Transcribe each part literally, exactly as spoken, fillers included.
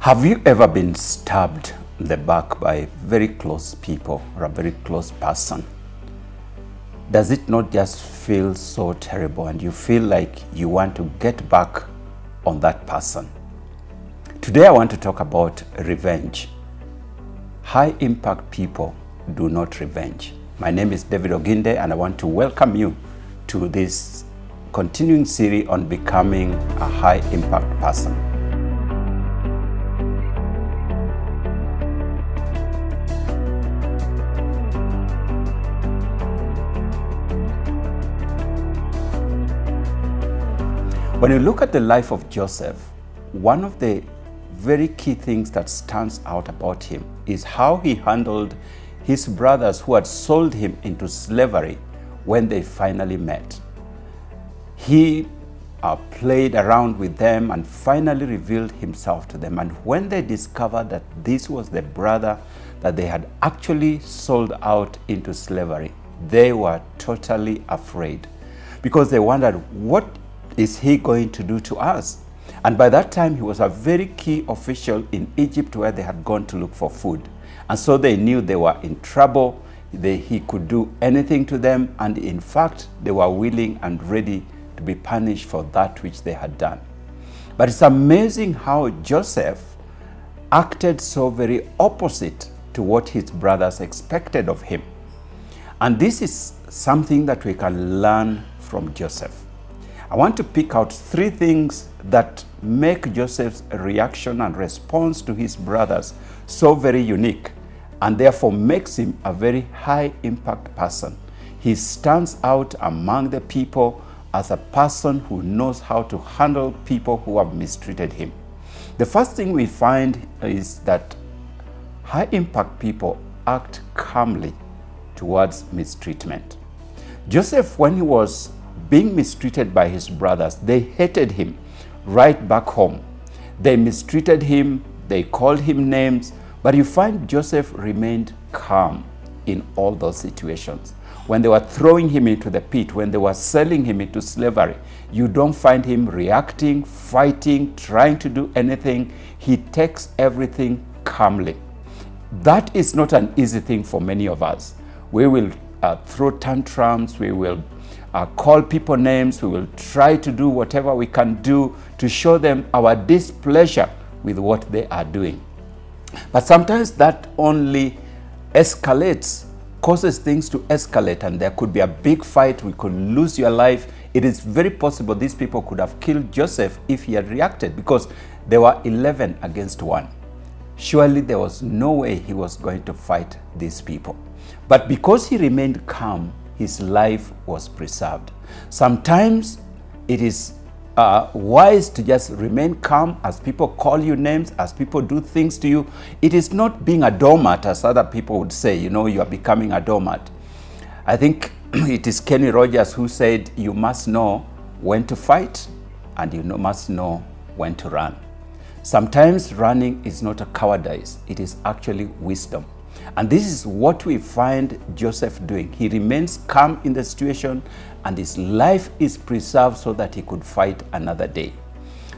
Have you ever been stabbed in the back by very close people or a very close person? Does it not just feel so terrible and you feel like you want to get back on that person? Today I want to talk about revenge. High impact people do not revenge. My name is David Oginde and I want to welcome you to this continuing series on becoming a high impact person. When you look at the life of Joseph, one of the very key things that stands out about him is how he handled his brothers who had sold him into slavery when they finally met. He uh, played around with them and finally revealed himself to them. And when they discovered that this was the brother that they had actually sold out into slavery, they were totally afraid because they wondered, what is he going to do to us? And by that time, he was a very key official in Egypt where they had gone to look for food. And so they knew they were in trouble. They, he could do anything to them. And in fact, they were willing and ready to be punished for that which they had done. But it's amazing how Joseph acted so very opposite to what his brothers expected of him. And this is something that we can learn from Joseph. I want to pick out three things that make Joseph's reaction and response to his brothers so very unique and therefore makes him a very high impact person. He stands out among the people as a person who knows how to handle people who have mistreated him. The first thing we find is that high impact people act calmly towards mistreatment. Joseph, when he was being mistreated by his brothers, they hated him right back home. They mistreated him, they called him names, but you find Joseph remained calm in all those situations. When they were throwing him into the pit, when they were selling him into slavery, you don't find him reacting, fighting, trying to do anything. He takes everything calmly. That is not an easy thing for many of us. We will uh, throw tantrums, we will Uh, call people names, we will try to do whatever we can do to show them our displeasure with what they are doing. But sometimes that only escalates, causes things to escalate, and there could be a big fight, we could lose your life. It is very possible these people could have killed Joseph if he had reacted, because there were eleven against one. Surely there was no way he was going to fight these people. But because he remained calm, his life was preserved. Sometimes it is uh, wise to just remain calm as people call you names, as people do things to you. It is not being a doormat, as other people would say, you know, you are becoming a doormat. I think it is Kenny Rogers who said, you must know when to fight and you must know when to run. Sometimes running is not a cowardice, it is actually wisdom. And this is what we find Joseph doing. He remains calm in the situation and his life is preserved so that he could fight another day.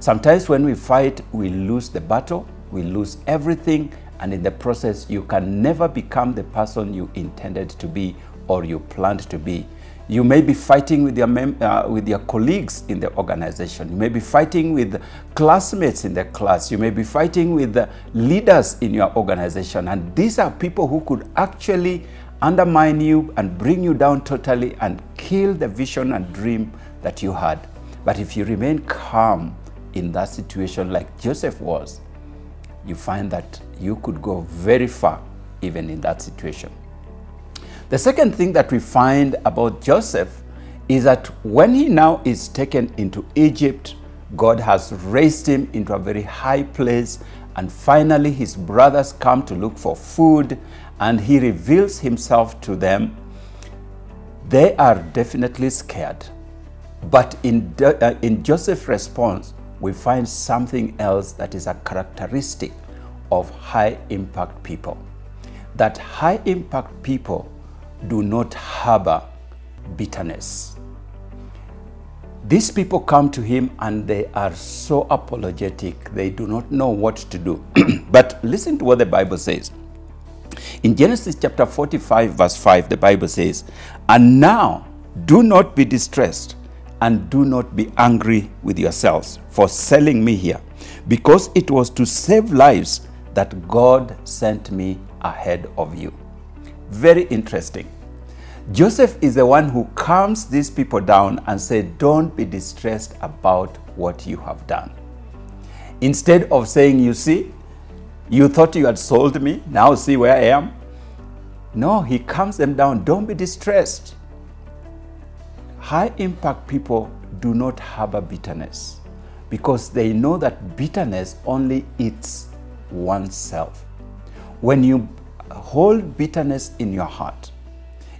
Sometimes when we fight, we lose the battle, we lose everything, and in the process, you can never become the person you intended to be or you planned to be. You may be fighting with your, mem uh, with your colleagues in the organization. You may be fighting with classmates in the class. You may be fighting with the leaders in your organization. And these are people who could actually undermine you and bring you down totally and kill the vision and dream that you had. But if you remain calm in that situation like Joseph was, you find that you could go very far even in that situation. The second thing that we find about Joseph is that when he now is taken into Egypt, God has raised him into a very high place, and finally his brothers come to look for food and he reveals himself to them. They are definitely scared. But in, uh, in Joseph's response, we find something else that is a characteristic of high impact people. That high impact people do not harbor bitterness. These people come to him and they are so apologetic. They do not know what to do. But listen to what the Bible says. In Genesis chapter forty-five verse five, the Bible says, "And now do not be distressed and do not be angry with yourselves for selling me here, because it was to save lives that God sent me ahead of you." Very interesting. Joseph is the one who calms these people down and says, don't be distressed about what you have done. Instead of saying, you see, you thought you had sold me, now see where I am. No, he calms them down. Don't be distressed. High impact people do not harbor bitterness because they know that bitterness only eats oneself. When you hold bitterness in your heart,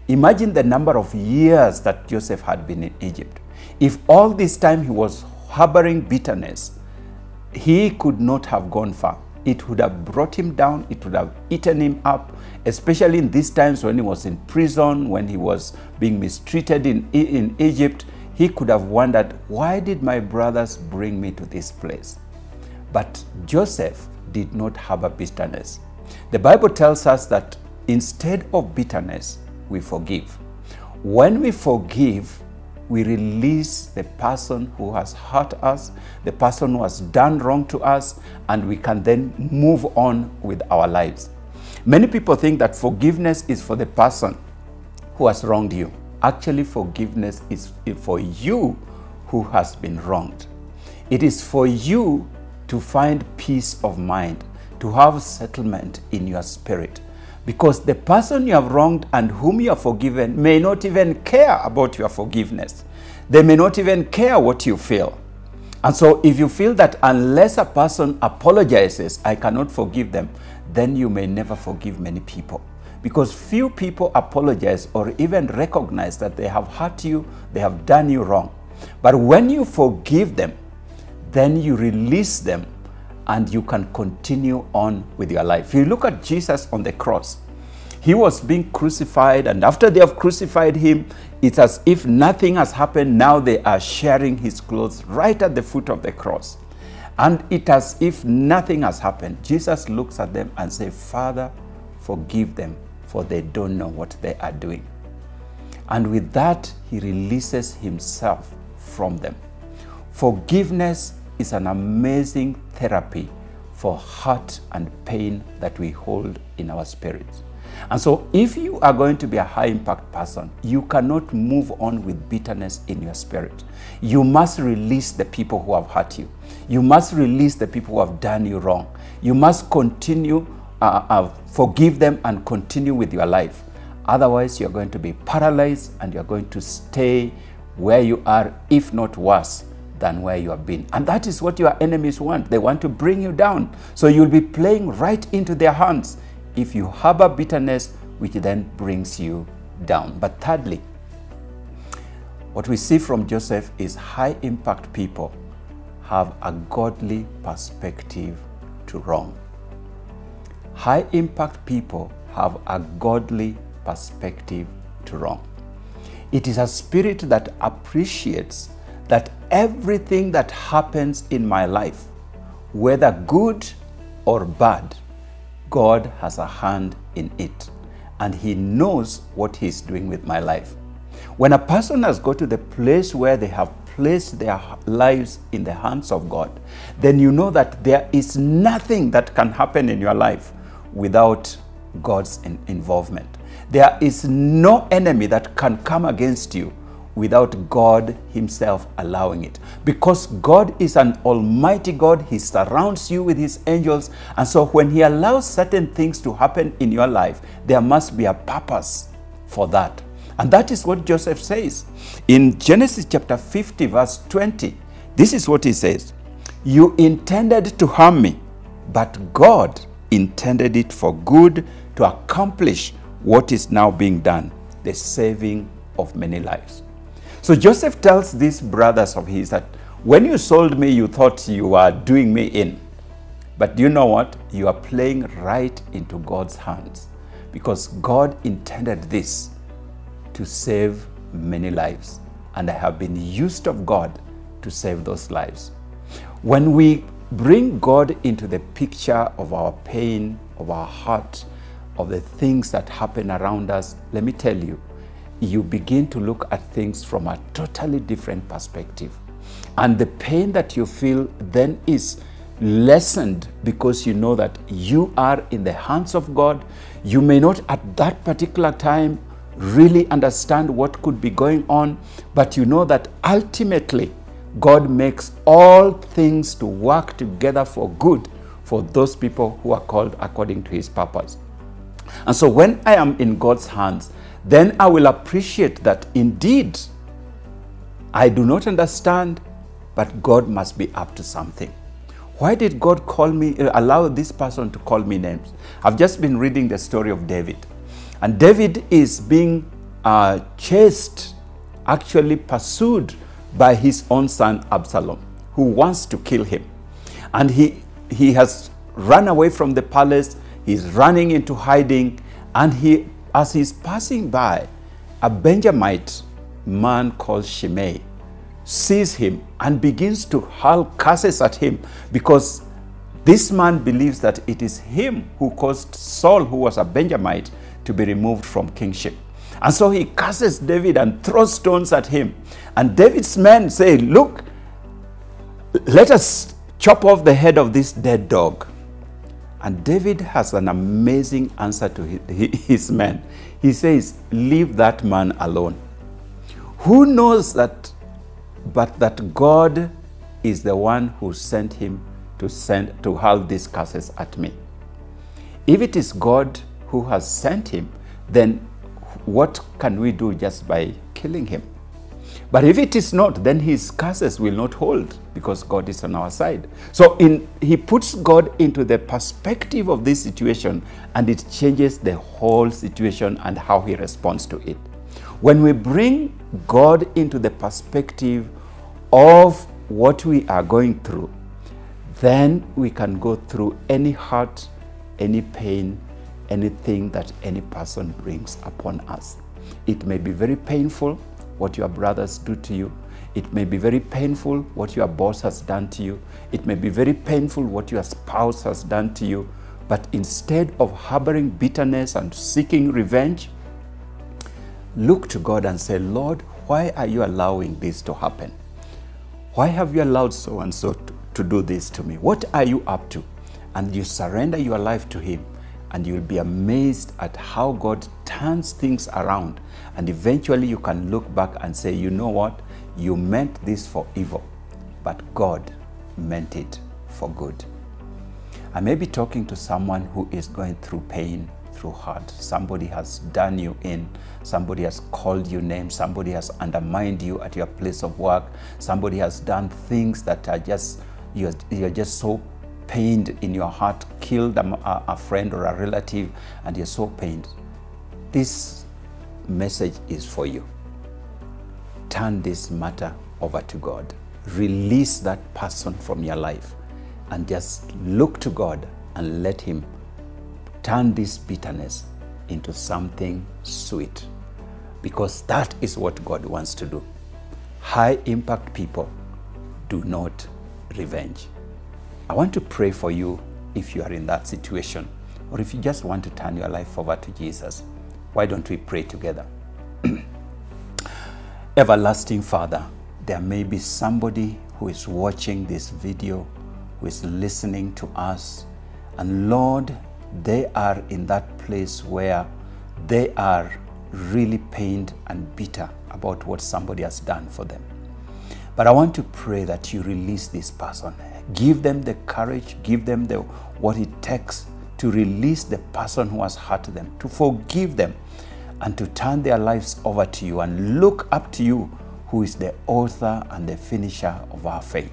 imagine the number of years that Joseph had been in Egypt. If all this time he was harboring bitterness, he could not have gone far. It would have brought him down. It would have eaten him up, especially in these times when he was in prison, when he was being mistreated in, in Egypt. He could have wondered, why did my brothers bring me to this place? But Joseph did not harbor bitterness. The Bible tells us that instead of bitterness, we forgive. When we forgive, we release the person who has hurt us, the person who has done wrong to us, and we can then move on with our lives. Many people think that forgiveness is for the person who has wronged you. Actually, forgiveness is for you who has been wronged. It is for you to find peace of mind, to have settlement in your spirit. Because the person you have wronged and whom you have forgiven may not even care about your forgiveness. They may not even care what you feel. And so if you feel that unless a person apologizes, I cannot forgive them, then you may never forgive many people. Because few people apologize or even recognize that they have hurt you, they have done you wrong. But when you forgive them, then you release them, and you can continue on with your life. If you look at Jesus on the cross, he was being crucified, and after they have crucified him, it's as if nothing has happened. Now they are sharing his clothes right at the foot of the cross. And it's as if nothing has happened. Jesus looks at them and says, Father, forgive them, for they don't know what they are doing. And with that, he releases himself from them. Forgiveness is an amazing therapy for hurt and pain that we hold in our spirits. And so if you are going to be a high impact person, you cannot move on with bitterness in your spirit. You must release the people who have hurt you. You must release the people who have done you wrong. You must continue, uh, uh, forgive them and continue with your life. Otherwise, you're going to be paralyzed and you're going to stay where you are, if not worse than where you have been. And that is what your enemies want. They want to bring you down. So you'll be playing right into their hands if you harbor bitterness, which then brings you down. But thirdly, what we see from Joseph is high impact people have a godly perspective to wrong. High impact people have a godly perspective to wrong. It is a spirit that appreciates that everything that happens in my life, whether good or bad, God has a hand in it, and he knows what he's doing with my life. When a person has got to the place where they have placed their lives in the hands of God, then you know that there is nothing that can happen in your life without God's involvement. There is no enemy that can come against you without God himself allowing it. Because God is an almighty God, he surrounds you with his angels. And so when he allows certain things to happen in your life, there must be a purpose for that. And that is what Joseph says. In Genesis chapter fifty, verse twenty, this is what he says. You intended to harm me, but God intended it for good to accomplish what is now being done, the saving of many lives. So Joseph tells these brothers of his that when you sold me, you thought you were doing me in. But do you know what? You are playing right into God's hands, because God intended this to save many lives. And I have been used of God to save those lives. When we bring God into the picture of our pain, of our heart, of the things that happen around us, let me tell you, you begin to look at things from a totally different perspective. And the pain that you feel then is lessened because you know that you are in the hands of God. You may not at that particular time really understand what could be going on, but you know that ultimately God makes all things to work together for good for those people who are called according to his purpose. And so when I am in God's hands, then I will appreciate that indeed I do not understand, but God must be up to something. Why did God call me, allow this person to call me names? I've just been reading the story of David. And David is being uh, chased, actually pursued by his own son Absalom, who wants to kill him. And he, he has run away from the palace, he's running into hiding, and he, as he's passing by, a Benjamite man called Shimei sees him and begins to hurl curses at him, because this man believes that it is him who caused Saul, who was a Benjamite, to be removed from kingship. And so he curses David and throws stones at him. And David's men say, look, let us chop off the head of this dead dog. And David has an amazing answer to his men. He says, leave that man alone. Who knows that but that God is the one who sent him to send to hurl these curses at me? If it is God who has sent him, then what can we do just by killing him? But if it is not, then his curses will not hold, because God is on our side. So in, he puts God into the perspective of this situation, and it changes the whole situation and how he responds to it. When we bring God into the perspective of what we are going through, then we can go through any hurt, any pain, anything that any person brings upon us. It may be very painful what your brothers do to you. It may be very painful what your boss has done to you. It may be very painful what your spouse has done to you. But instead of harboring bitterness and seeking revenge, look to God and say, Lord, why are you allowing this to happen? Why have you allowed so and so to, to do this to me? What are you up to? And you surrender your life to him. And you'll be amazed at how God turns things around. And eventually you can look back and say, you know what? You meant this for evil, but God meant it for good. I may be talking to someone who is going through pain, through hurt. Somebody has done you in. Somebody has called you names. Somebody has undermined you at your place of work. Somebody has done things that are just, you're, you're just so pained in your heart, killed a, a friend or a relative, and you're so pained. This message is for you. Turn this matter over to God. Release that person from your life and just look to God and let him turn this bitterness into something sweet, because that is what God wants to do. High impact people do not revenge. I want to pray for you if you are in that situation, or if you just want to turn your life over to Jesus. Why don't we pray together? Everlasting Father, there may be somebody who is watching this video, who is listening to us, and Lord, they are in that place where they are really pained and bitter about what somebody has done for them. But I want to pray that you release this person. Give them the courage, give them the, what it takes to release the person who has hurt them, to forgive them, and to turn their lives over to you and look up to you, who is the author and the finisher of our faith.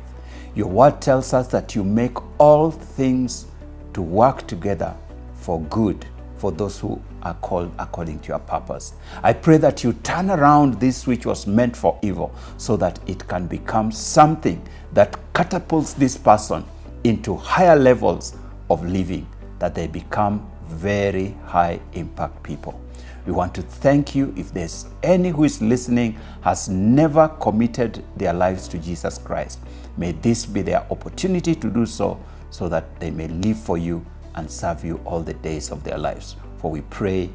Your word tells us that you make all things to work together for good for those who are called according to your purpose. I pray that you turn around this which was meant for evil, so that it can become something that catapults this person into higher levels of living, that they become very high impact people. We want to thank you. If there's any who is listening has never committed their lives to Jesus Christ, may this be their opportunity to do so, so that they may live for you and serve you all the days of their lives. For we pray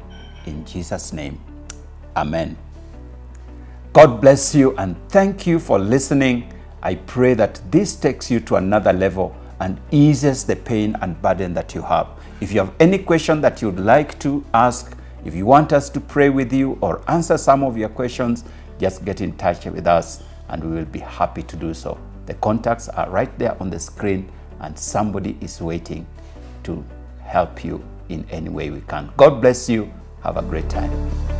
in Jesus' name. Amen. God bless you and thank you for listening. I pray that this takes you to another level and eases the pain and burden that you have. If you have any question that you'd like to ask, if you want us to pray with you or answer some of your questions, just get in touch with us and we will be happy to do so. The contacts are right there on the screen, and somebody is waiting to help you in any way we can. God bless you. Have a great time.